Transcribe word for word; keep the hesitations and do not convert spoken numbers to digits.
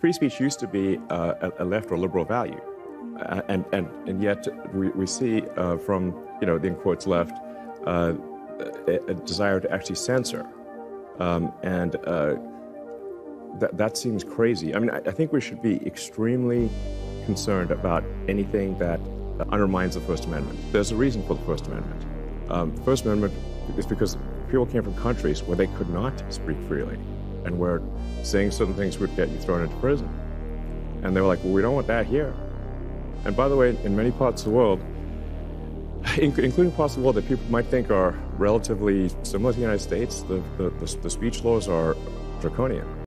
Free speech used to be uh, a left or liberal value, uh, and, and and yet we, we see uh, from, you know, the in quotes left, uh, a, a desire to actually censor, um, and uh, that that seems crazy. I mean, I, I think we should be extremely concerned about anything that undermines the First Amendment. There's a reason for the First Amendment. Um, the First Amendment is because people came from countries where they could not speak freely, and where saying certain things would get you thrown into prison. And they were like, well, we don't want that here. And by the way, in many parts of the world, including parts of the world that people might think are relatively similar to the United States, the, the, the, the speech laws are draconian.